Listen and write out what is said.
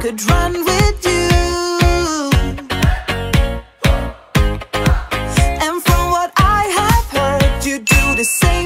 could run with you. And from what I have heard, you do the same.